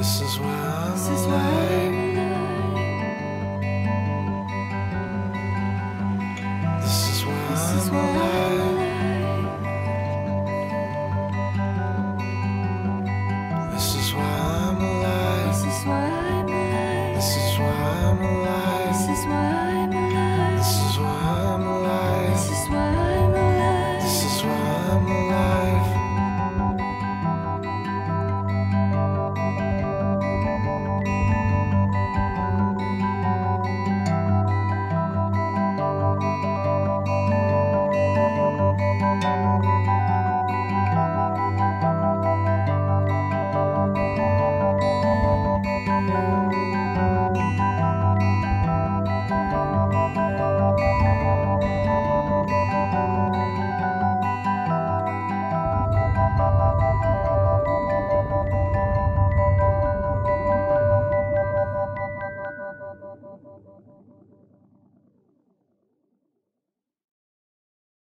This is where I'm alive.